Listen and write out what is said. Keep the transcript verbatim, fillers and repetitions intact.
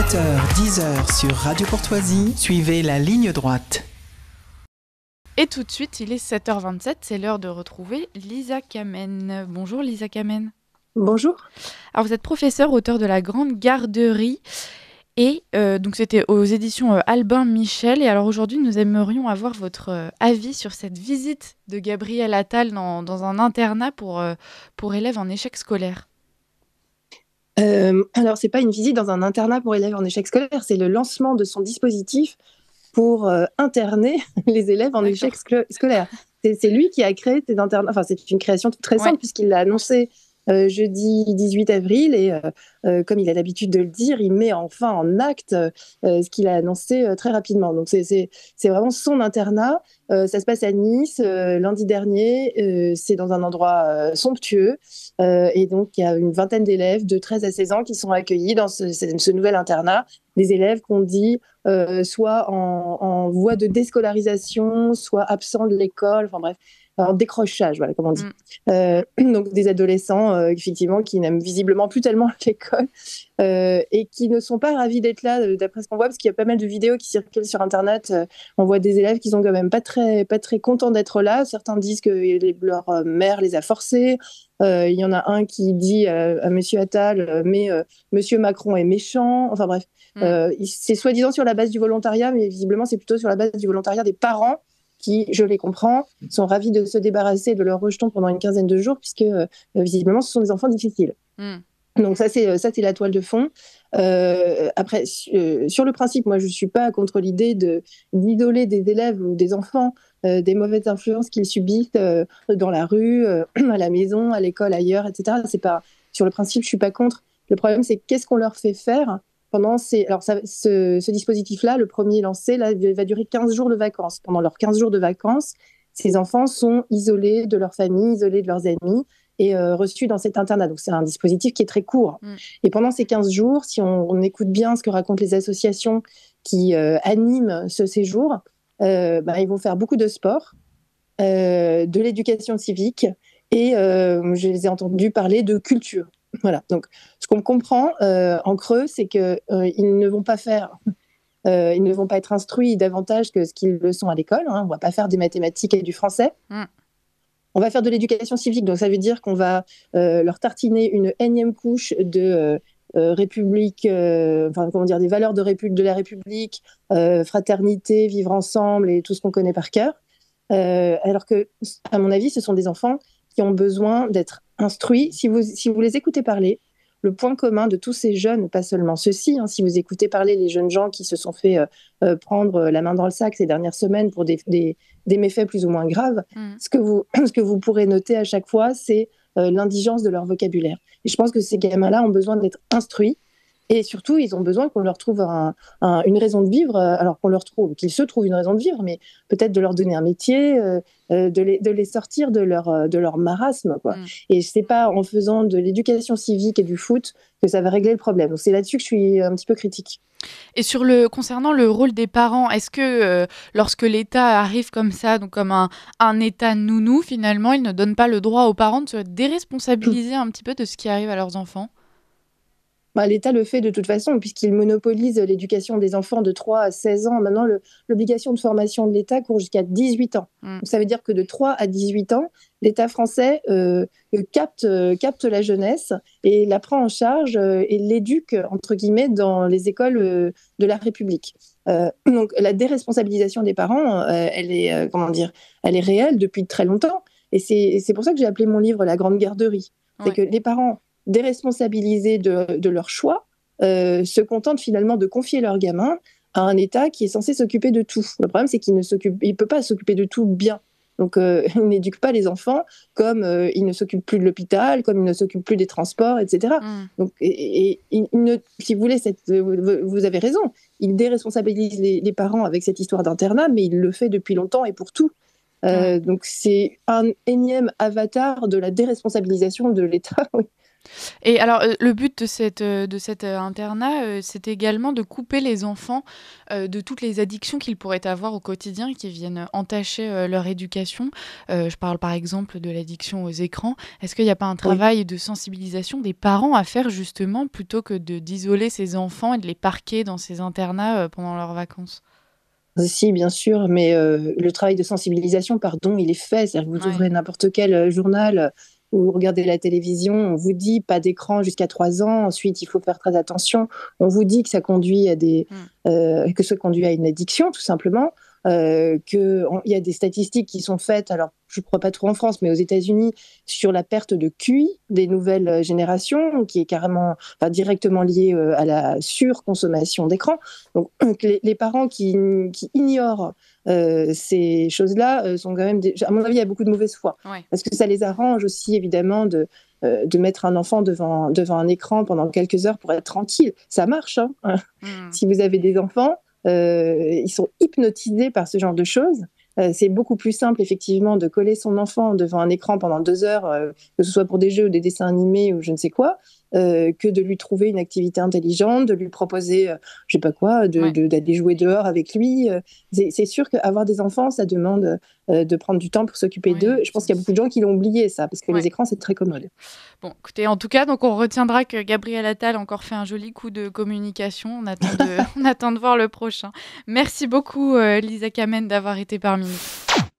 sept heures dix heures sur Radio Courtoisie, suivez la ligne droite. Et tout de suite, il est sept heures vingt-sept, c'est l'heure de retrouver Lisa Kamen. Bonjour Lisa Kamen. Bonjour. Alors vous êtes professeure, auteure de La Grande Garderie, et euh, donc c'était aux éditions euh, Albin Michel. Et alors aujourd'hui, nous aimerions avoir votre euh, avis sur cette visite de Gabriel Attal dans, dans un internat pour, euh, pour élèves en échec scolaire. Euh, alors, ce n'est pas une visite dans un internat pour élèves en échec scolaire, c'est le lancement de son dispositif pour euh, interner les élèves en D'accord. échec sco- scolaire. C'est, c'est lui qui a créé ces internats. Enfin, c'est une création très simple, ouais. puisqu'il l'a annoncé euh, jeudi dix-huit avril. Et euh, euh, comme il a l'habitude de le dire, il met enfin en acte euh, ce qu'il a annoncé euh, très rapidement. Donc, c'est, c'est, c'est vraiment son internat. Euh, ça se passe à Nice euh, lundi dernier. Euh, c'est dans un endroit euh, somptueux. Euh, et donc, il y a une vingtaine d'élèves de treize à seize ans qui sont accueillis dans ce, ce, ce nouvel internat. Des élèves qu'on dit euh, soit en, en voie de déscolarisation, soit absents de l'école, enfin bref, en décrochage, voilà, comme on dit. Mm. Euh, donc, des adolescents, euh, effectivement, qui n'aiment visiblement plus tellement l'école euh, et qui ne sont pas ravis d'être là, d'après ce qu'on voit, parce qu'il y a pas mal de vidéos qui circulent sur Internet. Euh, on voit des élèves qui sont quand même pas très, pas très contents d'être là. Certains disent que les, leur mère les a forcés. Il euh, y en a un qui dit euh, à Monsieur Attal, euh, mais euh, Monsieur Macron est méchant. Enfin bref, mmh. euh, c'est soi-disant sur la base du volontariat, mais visiblement c'est plutôt sur la base du volontariat des parents qui, je les comprends, sont ravis de se débarrasser de leurs rejetons pendant une quinzaine de jours, puisque euh, visiblement ce sont des enfants difficiles. Mmh. Donc ça c'est, ça, c'est la toile de fond. Euh, après, su, sur le principe, moi je ne suis pas contre l'idée de, d'isoler des élèves ou des enfants Euh, des mauvaises influences qu'ils subissent euh, dans la rue, euh, à la maison, à l'école, ailleurs, et cetera. C'est pas, sur le principe, je suis pas contre. Le problème, c'est qu'est-ce qu'on leur fait faire pendant ces... Alors, ça, ce, ce dispositif-là, le premier lancé, là, il va durer quinze jours de vacances. Pendant leurs quinze jours de vacances, ces enfants sont isolés de leur famille, isolés de leurs amis et euh, reçus dans cet internat. Donc, c'est un dispositif qui est très court. Mmh. Et pendant ces quinze jours, si on, on écoute bien ce que racontent les associations qui euh, animent ce séjour, Euh, bah, ils vont faire beaucoup de sport, euh, de l'éducation civique et euh, je les ai entendus parler de culture. Voilà. Donc, ce qu'on comprend euh, en creux, c'est qu'ils euh, ne vont pas faire, euh, ils ne vont pas être instruits davantage que ce qu'ils le sont à l'école. Hein. On ne va pas faire des mathématiques et du français. Mmh. On va faire de l'éducation civique. Donc, ça veut dire qu'on va euh, leur tartiner une énième couche de... Euh, Euh, république, euh, enfin comment dire, des valeurs de, répu- de la République, euh, fraternité, vivre ensemble et tout ce qu'on connaît par cœur. Euh, alors que, à mon avis, ce sont des enfants qui ont besoin d'être instruits. Si vous, si vous les écoutez parler, le point commun de tous ces jeunes, pas seulement ceux-ci, hein, si vous écoutez parler les jeunes gens qui se sont fait euh, euh, prendre la main dans le sac ces dernières semaines pour des, des, des méfaits plus ou moins graves, mmh. ce que vous, ce que vous pourrez noter à chaque fois, c'est Euh, l'indigence de leur vocabulaire. Et je pense que ces gamins-là ont besoin d'être instruits et surtout, ils ont besoin qu'on leur trouve un, un, une raison de vivre, euh, alors qu'on leur trouve, qu'ils se trouvent une raison de vivre, mais peut-être de leur donner un métier, euh, euh, de, les, de les sortir de leur, euh, de leur marasme, quoi. Mmh. Et c'est pas en faisant de l'éducation civique et du foot que ça va régler le problème. Donc c'est là-dessus que je suis un petit peu critique. Et sur le, concernant le rôle des parents, est-ce que euh, lorsque l'État arrive comme ça, donc comme un, un État nounou, finalement, il ne donne pas le droit aux parents de se déresponsabiliser un petit peu de ce qui arrive à leurs enfants ? Bah, L'État le fait de toute façon, puisqu'il monopolise l'éducation des enfants de trois à seize ans. Maintenant, le, l'obligation de formation de l'État court jusqu'à dix-huit ans. Mmh. Donc, ça veut dire que de trois à dix-huit ans, l'État français euh, capte, capte la jeunesse et la prend en charge euh, et l'éduque, entre guillemets, dans les écoles euh, de la République. Euh, donc, la déresponsabilisation des parents, euh, elle est, euh, comment dire, elle est réelle depuis très longtemps. Et c'est, et c'est pour ça que j'ai appelé mon livre « La Grande Garderie ». Ouais. C'est que les parents... déresponsabilisés de, de leur choix, euh, se contentent finalement de confier leur gamin à un État qui est censé s'occuper de tout. Le problème, c'est qu'il ne s'occupe, il peut pas s'occuper de tout bien. Donc, euh, il n'éduque pas les enfants comme euh, il ne s'occupe plus de l'hôpital, comme il ne s'occupe plus des transports, et cetera. Mmh. Donc, et, et, il ne, si vous voulez, cette, euh, vous avez raison, il déresponsabilise les, les parents avec cette histoire d'internat, mais il le fait depuis longtemps et pour tout. Euh, mmh. Donc, c'est un énième avatar de la déresponsabilisation de l'État, oui. Et alors, euh, le but de cette, euh, de cet euh, internat, euh, c'est également de couper les enfants euh, de toutes les addictions qu'ils pourraient avoir au quotidien et qui viennent entacher euh, leur éducation. Euh, je parle par exemple de l'addiction aux écrans. Est-ce qu'il n'y a pas un travail oui. de sensibilisation des parents à faire justement plutôt que de, d'isoler ces enfants et de les parquer dans ces internats euh, pendant leurs vacances ? Si, bien sûr, mais euh, le travail de sensibilisation, pardon, il est fait. C'est-à-dire que vous ouais. ouvrez n'importe quel euh, journal... Vous regardez la télévision, on vous dit pas d'écran jusqu'à trois ans, ensuite il faut faire très attention, on vous dit que ça conduit à des, mmh. euh, que ça conduit à une addiction tout simplement, euh, que il y a des statistiques qui sont faites, alors je ne crois pas trop en France, mais aux États-Unis sur la perte de Q I des nouvelles générations, qui est carrément, enfin, directement liée euh, à la surconsommation d'écran. Donc les, les parents qui, qui ignorent Euh, ces choses-là euh, sont quand même, des... à mon avis, il y a beaucoup de mauvaise foi. Ouais. Parce que ça les arrange aussi, évidemment, de, euh, de mettre un enfant devant, devant un écran pendant quelques heures pour être tranquille. Ça marche, hein. Mmh. Si vous avez des enfants, euh, ils sont hypnotisés par ce genre de choses. Euh, c'est beaucoup plus simple, effectivement, de coller son enfant devant un écran pendant deux heures, euh, que ce soit pour des jeux ou des dessins animés ou je ne sais quoi, euh, que de lui trouver une activité intelligente, de lui proposer, euh, je ne sais pas quoi, de, ouais. de, d'aller jouer dehors avec lui. C'est, c'est sûr qu'avoir des enfants, ça demande euh, de prendre du temps pour s'occuper ouais. d'eux. Je pense qu'il y a beaucoup de gens qui l'ont oublié, ça, parce que ouais. les écrans, c'est très commode. Bon, écoutez, en tout cas, donc on retiendra que Gabriel Attal a encore fait un joli coup de communication. On attend de, on attend de voir le prochain. Merci beaucoup, euh, Lisa Kamen, d'avoir été parmi nous.